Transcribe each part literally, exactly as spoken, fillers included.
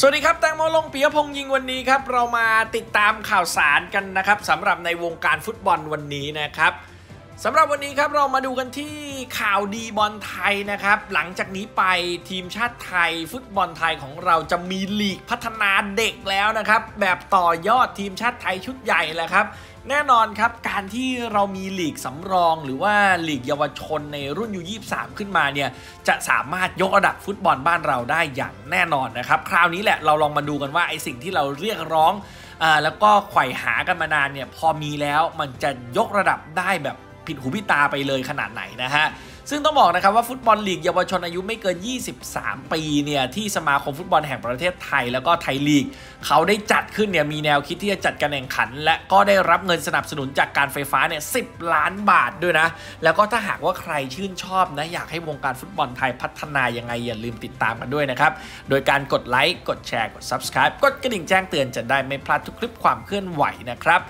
สวัสดีครับแตงโมลงปิยพงษ์ยิงวันนี้ครับเรามาติดตามข่าวสารกันนะครับสำหรับในวงการฟุตบอลวันนี้นะครับสำหรับวันนี้ครับเรามาดูกันที่ข่าวดีบอลไทยนะครับหลังจากนี้ไปทีมชาติไทยฟุตบอลไทยของเราจะมีลีกพัฒนาเด็กแล้วนะครับแบบต่อยอดทีมชาติไทยชุดใหญ่แหละครับแน่นอนครับการที่เรามีลีกสำรองหรือว่าลีกเยาวชนในรุ่นยูยี่สิบสามขึ้นมาเนี่ยจะสามารถยกระดับฟุตบอลบ้านเราได้อย่างแน่นอนนะครับคราวนี้แหละเราลองมาดูกันว่าไอสิ่งที่เราเรียกร้องอ่าแล้วก็ไขว่หากันมานานเนี่ยพอมีแล้วมันจะยกระดับได้แบบผิดหูผิดตาไปเลยขนาดไหนนะฮะซึ่งต้องบอกนะครับว่าฟุตบอลลีกเยาวชนอายุไม่เกินยี่สิบสามปีเนี่ยที่สมาคมฟุตบอลแห่งประเทศไทยแล้วก็ไทยลีกเขาได้จัดขึ้นเนี่ยมีแนวคิดที่จะจัดการแข่งขันและก็ได้รับเงินสนับสนุนจากการไฟฟ้าเนี่ยสิบล้านบาทด้วยนะแล้วก็ถ้าหากว่าใครชื่นชอบนะอยากให้วงการฟุตบอลไทยพัฒนายังไงอย่าลืมติดตามกันด้วยนะครับโดยการกดไลค์กดแชร์กด ซับสไครบ์ กดกระดิ่งแจ้งเตือนจะได้ไม่พลาดทุกคลิปความเคลื่อนไหวนะครับ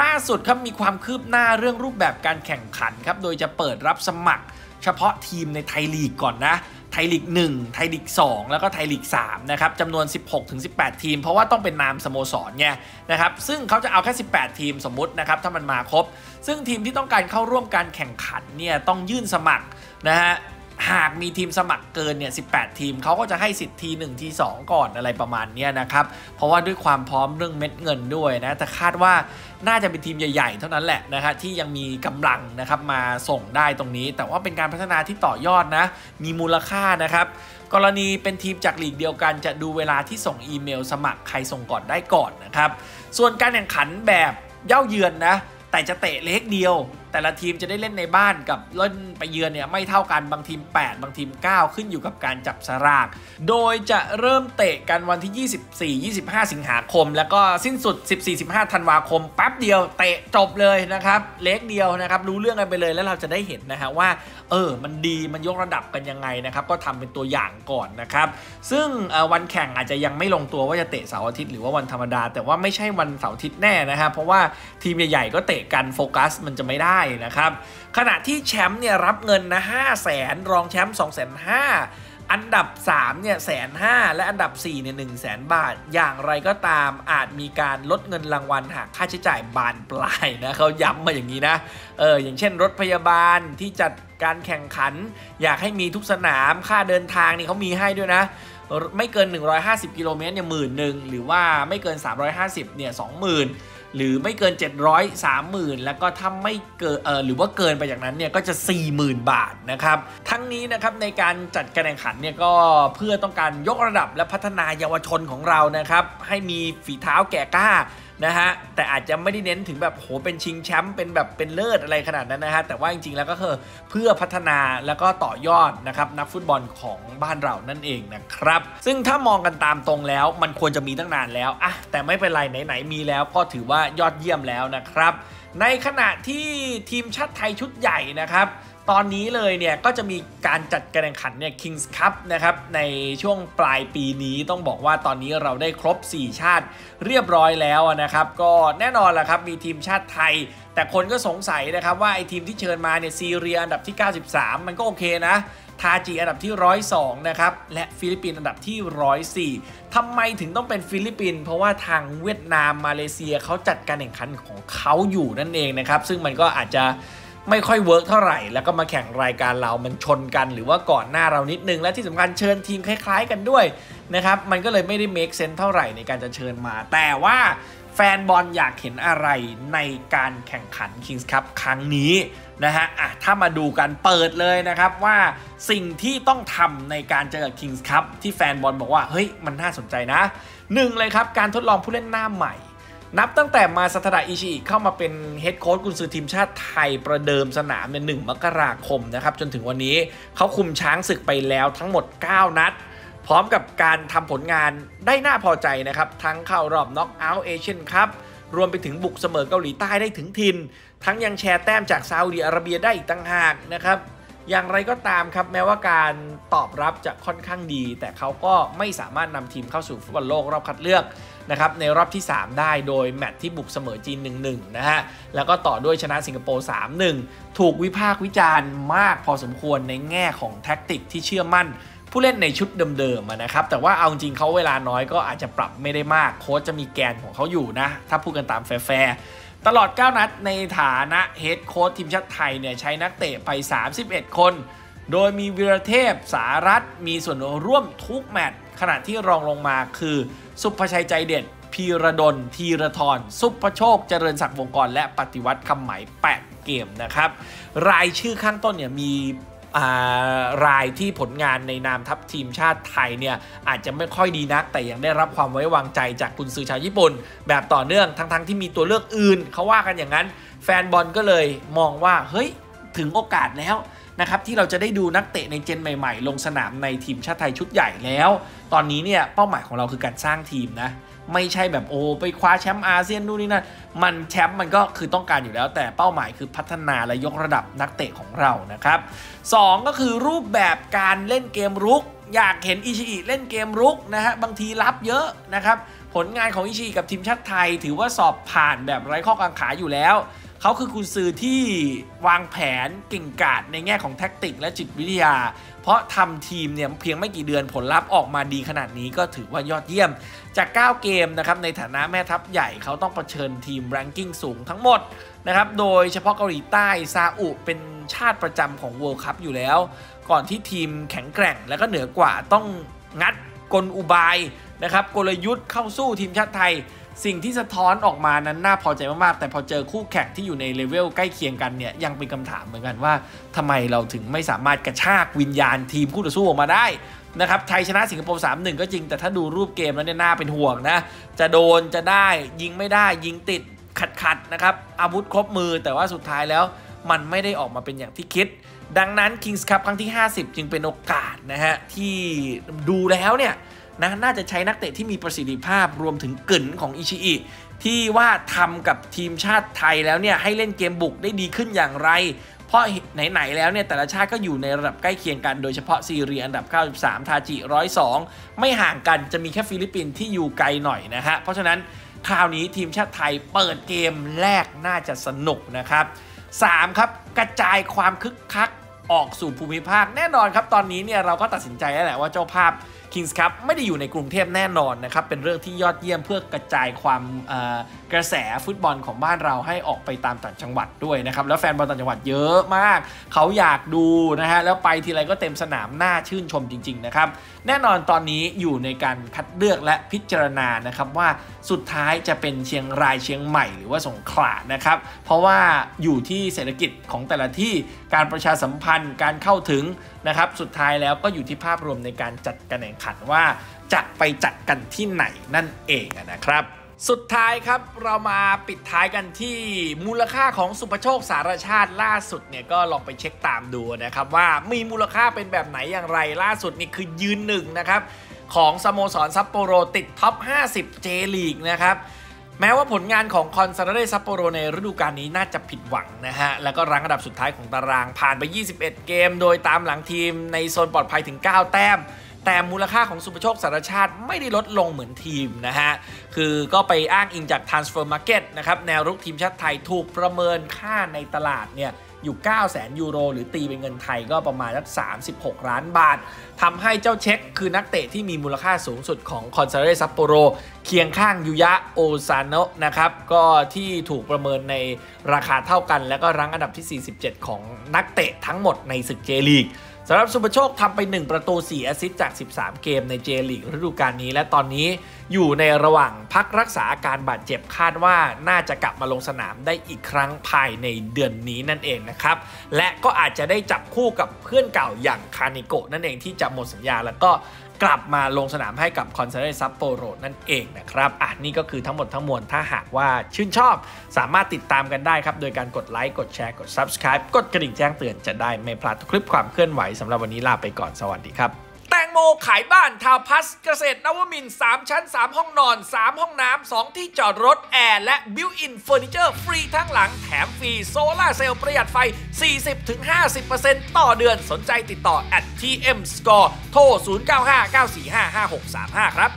ล่าสุดครับมีความคืบหน้าเรื่องรูปแบบการแข่งขันครับโดยจะเปิดรับสมัครเฉพาะทีมในไทยลีกก่อนนะไทยลีกหนึ่งไทยลีกสองแล้วก็ไทยลีกสามนะครับจำนวน สิบหกถึงสิบแปด ทีมเพราะว่าต้องเป็นนามสโมสรไงนะครับซึ่งเขาจะเอาแค่สิบแปดทีมสมมุตินะครับถ้ามันมาครบซึ่งทีมที่ต้องการเข้าร่วมการแข่งขันเนี่ยต้องยื่นสมัครนะฮะหากมีทีมสมัครเกินเนี่ยสิบแปดทีมเขาก็จะให้สิทธิ์ทีหนึ่งทีสองก่อนอะไรประมาณนี้นะครับเพราะว่าด้วยความพร้อมเรื่องเม็ดเงินด้วยนะแต่คาดว่าน่าจะเป็นทีมใหญ่ๆเท่านั้นแหละนะครับที่ยังมีกำลังนะครับมาส่งได้ตรงนี้แต่ว่าเป็นการพัฒนาที่ต่อยอดนะมีมูลค่านะครับกรณีเป็นทีมจากลีกเดียวกันจะดูเวลาที่ส่งอีเมลสมัครใครส่งก่อนได้ก่อนนะครับส่วนการแข่งขันแบบเย่าเยือนนะแต่จะเตะเลกเดียวแต่ละทีมจะได้เล่นในบ้านกับเล่นไปเยือนเนี่ยไม่เท่ากันบางทีมแปดบางทีมเก้าขึ้นอยู่กับการจับสลากโดยจะเริ่มเตะกันวันที่ยี่สิบสี่ถึงยี่สิบห้าสิงหาคมแล้วก็สิ้นสุดสิบสี่ถึงสิบห้าธันวาคมแป๊บเดียวเตะจบเลยนะครับเล็กเดียวนะครับรู้เรื่องกันไปเลยแล้วเราจะได้เห็นนะฮะว่าเออมันดีมันยกระดับกันยังไงนะครับก็ทำเป็นตัวอย่างก่อนนะครับซึ่งวันแข่งอาจจะยังไม่ลงตัวว่าจะเตะเสาร์อาทิตย์หรือว่าวันธรรมดาแต่ว่าไม่ใช่วันเสาร์อาทิตย์แน่นะครับเพราะว่าทีมใหญ่ๆก็เตะกันโฟกัสมันจะไม่ได้นะครับขณะที่แชมป์เนี่ยรับเงินนะห้าแสนรองแชมป์ สองแสนห้าพัน อันดับสามเนี่ย หนึ่งแสนห้าพัน และอันดับสี่เนี่ย หนึ่งแสน บาทอย่างไรก็ตามอาจมีการลดเงินรางวัลหากค่าใช้จ่ายบานปลายนะเขาย้ำมาอย่างนี้นะเอออย่างเช่นรถพยาบาลที่จัดการแข่งขันอยากให้มีทุกสนามค่าเดินทางนี่เขามีให้ด้วยนะไม่เกินหนึ่งร้อยห้าสิบกิโลเมตรเนี่ย หนึ่งหมื่น หรือว่าไม่เกินสามร้อยห้าสิบเนี่ย สองหมื่นหรือไม่เกินเจ็ดร้อย สามหมื่นแล้วก็ถ้าไม่เกินเอ่อหรือว่าเกินไปจากนั้นเนี่ยก็จะ สี่หมื่น บาทนะครับทั้งนี้นะครับในการจัดการแข่งขันเนี่ยก็เพื่อต้องการยกระดับและพัฒนาเยาวชนของเรานะครับให้มีฝีเท้าแก่กล้านะฮะแต่อาจจะไม่ได้เน้นถึงแบบโหเป็นชิงแชมป์เป็นแบบเป็นเลิศอะไรขนาดนั้นนะฮะแต่ว่าจริงๆแล้วก็คือเพื่อพัฒนาแล้วก็ต่อยอดนะครับนักฟุตบอลของบ้านเรานั่นเองนะครับซึ่งถ้ามองกันตามตรงแล้วมันควรจะมีตั้งนานแล้วอะแต่ไม่เป็นไรไหนๆมีแล้วก็ถือว่ายอดเยี่ยมแล้วนะครับในขณะที่ทีมชาติไทยชุดใหญ่นะครับตอนนี้เลยเนี่ยก็จะมีการจัดการแข่งขันเนี่ย คิงส์ คัพ นะครับในช่วงปลายปีนี้ต้องบอกว่าตอนนี้เราได้ครบสี่ชาติเรียบร้อยแล้วนะครับก็แน่นอนแหละครับมีทีมชาติไทยแต่คนก็สงสัยนะครับว่าไอทีมที่เชิญมาเนี่ยซีเรียอันดับที่เก้าสิบสามมันก็โอเคนะทาจีอันดับที่หนึ่งร้อยสองนะครับและฟิลิปปินส์อันดับที่หนึ่งร้อยสี่ทำไมถึงต้องเป็นฟิลิปปินส์เพราะว่าทางเวียดนามมาเลเซียเขาจัดการแข่งขันของเขาอยู่นั่นเองนะครับซึ่งมันก็อาจจะไม่ค่อยเวิร์กเท่าไหร่แล้วก็มาแข่งรายการเรามันชนกันหรือว่าก่อนหน้าเรานิดนึงและที่สำคัญเชิญทีมคล้ายๆกันด้วยนะครับมันก็เลยไม่ได้ make sense เท่าไหร่ในการจะเชิญมาแต่ว่าแฟนบอลอยากเห็นอะไรในการแข่งขัน Kings Cup ครั้งนี้นะฮะอ่ะถ้ามาดูกันเปิดเลยนะครับว่าสิ่งที่ต้องทำในการเจอกับ Kings Cup ที่แฟนบอลบอกว่าเฮ้ยมันน่าสนใจนะหนึ่งเลยครับการทดลองผู้เล่นหน้าใหม่นับตั้งแต่มาซาตะดะอิชิเข้ามาเป็นเฮดโค้ชกุนซือทีมชาติไทยประเดิมสนามในหนึ่งมกราคมนะครับจนถึงวันนี้เขาคุมช้างศึกไปแล้วทั้งหมดเก้านัดพร้อมกับการทำผลงานได้น่าพอใจนะครับทั้งเข้ารอบน็อกเอาท์เอเชียนคัพรวมไปถึงบุกเสมอเกาหลีใต้ได้ถึงถิ่นทั้งยังแชร์แต้มจากซาอุดิอาระเบียได้อีกต่างหากนะครับอย่างไรก็ตามครับแม้ว่าการตอบรับจะค่อนข้างดีแต่เขาก็ไม่สามารถนำทีมเข้าสู่ฟุตบอลโลกรอบคัดเลือกนะครับในรอบที่สามได้โดยแมตช์ที่บุกเสมอจีน หนึ่งหนึ่ง นะฮะแล้วก็ต่อด้วยชนะสิงคโปร์ สามหนึ่ง ถูกวิพากษ์วิจารณ์มากพอสมควรในแง่ของแท็กติกที่เชื่อมั่น ผู้เล่นในชุดเดิมๆนะครับแต่ว่าเอาจริงเขาเวลาน้อยก็อาจจะปรับไม่ได้มากโค้ชจะมีแกนของเขาอยู่นะถ้าพูดกันตามแฟร์ตลอดเก้านัดในฐานะเฮดโค้ชทีมชาติไทยเนี่ยใช้นักเตะไปสามสิบเอ็ดคนโดยมีวีรเทพสารัตน์มีส่วนร่วมทุกแมตช์ขณะที่รองลงมาคือสุภชัยใจเด็ดพีระดลธีรธรสุภโชคเจริญศักดิ์วงกรและปฏิวัติคำไหมแปดเกมนะครับรายชื่อข้างต้นเนี่ยมีรายที่ผลงานในนามทัพทีมชาติไทยเนี่ยอาจจะไม่ค่อยดีนักแต่ยังได้รับความไว้วางใจจากกุนซือชาวญี่ปุ่นแบบต่อเนื่องทั้งๆที่มีตัวเลือกอื่นเขาว่ากันอย่างนั้นแฟนบอลก็เลยมองว่าเฮ้ยถึงโอกาสแล้วนะครับที่เราจะได้ดูนักเตะในเจนใหม่ๆลงสนามในทีมชาติไทยชุดใหญ่แล้วตอนนี้เนี่ยเป้าหมายของเราคือการสร้างทีมนะไม่ใช่แบบโอ้ไปคว้าแชมป์อาเซียนนู่นนี่นั่นมันแชมป์มันก็คือต้องการอยู่แล้วแต่เป้าหมายคือพัฒนาและยกระดับนักเตะของเรานะครับสองก็คือรูปแบบการเล่นเกมรุกอยากเห็นอิชิอิเล่นเกมรุกนะฮะบางทีรับเยอะนะครับผลงานของอิชิอิกับทีมชาติไทยถือว่าสอบผ่านแบบไร้ข้อกังขาอยู่แล้วเขาคือกุนซือที่วางแผนเก่งกาจในแง่ของแท็กติกและจิตวิทยาเพราะทำทีมเนี่ยเพียงไม่กี่เดือนผลลัพธ์ออกมาดีขนาดนี้ก็ถือว่ายอดเยี่ยมจากเก้าเกมนะครับในฐานะแม่ทัพใหญ่เขาต้องเผชิญทีมแรงกิ้งสูงทั้งหมดนะครับโดยเฉพาะเกาหลีใต้ซาอุเป็นชาติประจำของ World Cup อยู่แล้วก่อนที่ทีมแข็งแกร่งและก็เหนือกว่าต้องงัดกลอุบายนะครับกลยุทธ์เข้าสู้ทีมชาติไทยสิ่งที่สะท้อนออกมานั้นน่าพอใจมากๆแต่พอเจอคู่แข่งที่อยู่ในเลเวลใกล้เคียงกันเนี่ยยังเป็นคำถามเหมือนกันว่าทำไมเราถึงไม่สามารถกระชากวิญญาณทีมคู่ต่อสู้ออกมาได้นะครับไทยชนะสิงคโปร์ สามหนึ่ง ก็จริงแต่ถ้าดูรูปเกมแล้วเนี่ยน่าเป็นห่วงนะจะโดนจะได้ยิงไม่ได้ยิงติดขัดๆนะครับอาวุธครบมือแต่ว่าสุดท้ายแล้วมันไม่ได้ออกมาเป็นอย่างที่คิดดังนั้น Kings Cup ครั้งที่ห้าสิบจึงเป็นโอกาสนะฮะที่ดูแล้วเนี่ยนะน่าจะใช้นักเตะที่มีประสิทธิภาพรวมถึงกึ๋นของอิชิอิที่ว่าทำกับทีมชาติไทยแล้วเนี่ยให้เล่นเกมบุกได้ดีขึ้นอย่างไรเพราะไหนๆแล้วเนี่ยแต่ละชาติก็อยู่ในระดับใกล้เคียงกันโดยเฉพาะซีเรียอันดับเก้าสิบสามทาจิหนึ่งร้อยสองไม่ห่างกันจะมีแค่ฟิลิปปินส์ที่อยู่ไกลหน่อยนะฮะเพราะฉะนั้นคราวนี้ทีมชาติไทยเปิดเกมแรกน่าจะสนุกนะครับสามครับกระจายความคึกคักออกสู่ภูมิภาคแน่นอนครับตอนนี้เนี่ยเราก็ตัดสินใจแล้วแหละว่าเจ้าภาพ Kings Cup ไม่ได้อยู่ในกรุงเทพแน่นอนนะครับเป็นเรื่องที่ยอดเยี่ยมเพื่อกระจายความกระแสฟุตบอลของบ้านเราให้ออกไปตามต่างจังหวัดด้วยนะครับแล้วแฟนบอลต่างจังหวัดเยอะมากเขาอยากดูนะฮะแล้วไปทีไรก็เต็มสนามน่าชื่นชมจริงๆนะครับแน่นอนตอนนี้อยู่ในการคัดเลือกและพิจารณานะครับว่าสุดท้ายจะเป็นเชียงรายเชียงใหม่หรือว่าสงขลานะครับเพราะว่าอยู่ที่เศรษฐกิจของแต่ละที่การประชาสัมพันธ์การเข้าถึงนะครับสุดท้ายแล้วก็อยู่ที่ภาพรวมในการจัดการแข่งขันว่าจะไปจัดกันที่ไหนนั่นเองนะครับสุดท้ายครับเรามาปิดท้ายกันที่มูลค่าของสุภโชคสารชาติล่าสุดเนี่ยก็ลองไปเช็คตามดูนะครับว่ามีมูลค่าเป็นแบบไหนอย่างไรล่าสุดนี่คือยืนหนึ่งนะครับของสโมสรซัปโปโรติดท็อปห้าสิบ เจ ลีกนะครับแม้ว่าผลงานของคอนซาเรซัปโปโรในฤดูกาลนี้น่าจะผิดหวังนะฮะแล้วก็รั้งอันดับสุดท้ายของตารางผ่านไปยี่สิบเอ็ดเกมโดยตามหลังทีมในโซนปลอดภัยถึงเก้าแต้มแต่มูลค่าของสุภโชคสารชาติไม่ได้ลดลงเหมือนทีมนะฮะคือก็ไปอ้างอิงจาก Transfer Market นะครับแนวรุกทีมชาติไทยถูกประเมินค่าในตลาดเนี่ยอยู่ เก้าแสน ยูโรหรือตีเป็นเงินไทยก็ประมาณสักสามสิบหกล้านบาททำให้เจ้าเช็คคือนักเตะที่มีมูลค่าสูงสุดของคอนซาเรซัปโปโรเคียงข้างยูยะโอซาโนะนะครับก็ที่ถูกประเมินในราคาเท่ากันแล้วก็รั้งอันดับที่สี่สิบเจ็ดของนักเตะทั้งหมดในศึกเจลีกสำหรับสุภโชคทำไปหนึ่งประตูสี่แอสซิสต์จากสิบสามเกมในเจลีกฤดูกาลนี้และตอนนี้อยู่ในระหว่างพักรักษาอาการบาดเจ็บคาดว่าน่าจะกลับมาลงสนามได้อีกครั้งภายในเดือนนี้นั่นเองนะครับและก็อาจจะได้จับคู่กับเพื่อนเก่าอย่างคานิโกะนั่นเองที่จะหมดสัญญาแล้วก็กลับมาลงสนามให้กับคอนซาเรซัปโปโรนั่นเองนะครับอ่ะนี่ก็คือทั้งหมดทั้งมวลถ้าหากว่าชื่นชอบสามารถติดตามกันได้ครับโดยการกดไลค์กดแชร์กด Subscribe กดกระดิ่งแจ้งเตือนจะได้ไม่พลาดคลิปความเคลื่อนไหวสำหรับวันนี้ลาไปก่อนสวัสดีครับแตงโมขายบ้านทาวน์พลัสเกษตรนวมินทร์สามชั้นสามห้องนอนสามห้องน้ำสองที่จอดรถแอร์และบิวท์อินเฟอร์นิเจอร์ฟรีทั้งหลังแถมฟรีโซล่าเซลล์ประหยัดไฟ สี่สิบถึงห้าสิบเปอร์เซ็นต์ ต่อเดือนสนใจติดต่อ แอท ที เอ็ม สกอร์ โทร ศูนย์ เก้า ห้า เก้า สี่ ห้า ห้า หก สาม ห้า ครับ